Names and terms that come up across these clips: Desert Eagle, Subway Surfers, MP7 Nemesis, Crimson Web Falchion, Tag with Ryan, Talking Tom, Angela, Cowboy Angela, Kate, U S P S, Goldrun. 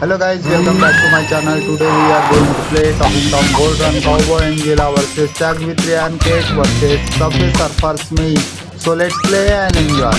Hello guys, welcome back to my channel. Today we are going to play Talking Tom, Goldrun, Cowboy, Angela versus Tag with Ryan, Kate versus Subway Surfers me. So let's play and enjoy.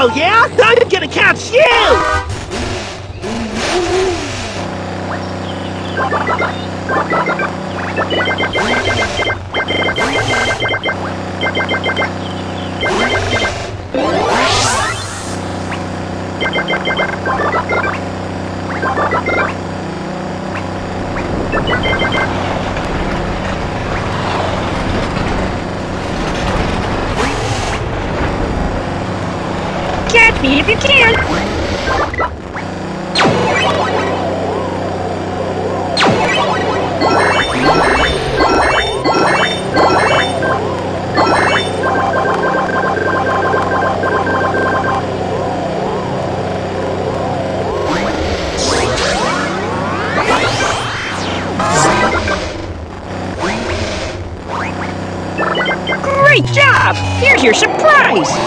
Oh yeah? I'm gonna catch you! Catch me if you can! Great job! Here's your surprise! Great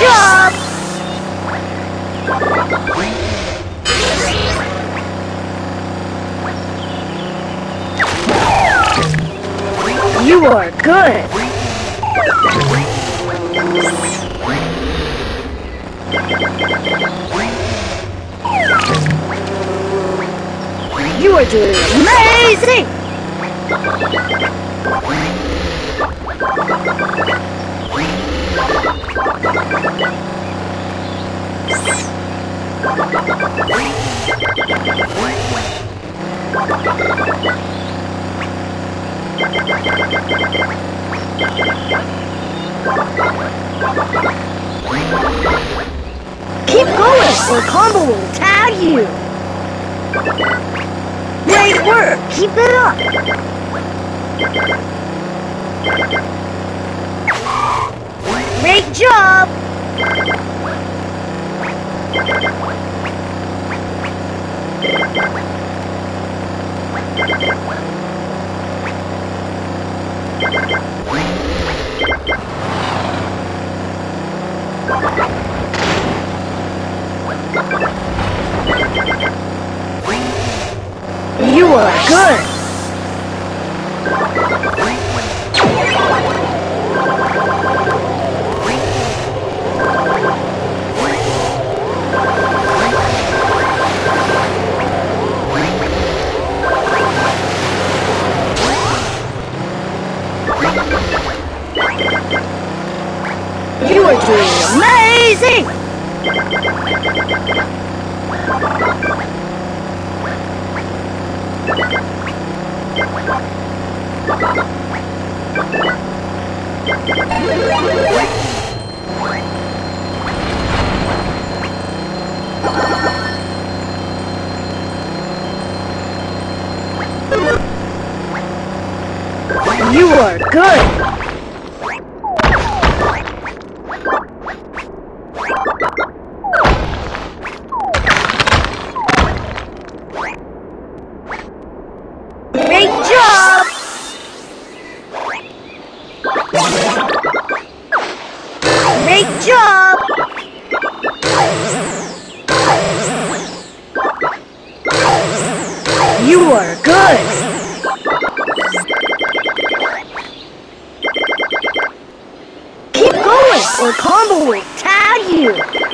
job! You are good! You are doing amazing! Keep going, or Combo will tag you! Great work! Keep it up! Great job! You are good! You are doing amazing! You are good! Great job! You are good! Keep going, or Combo will tag you!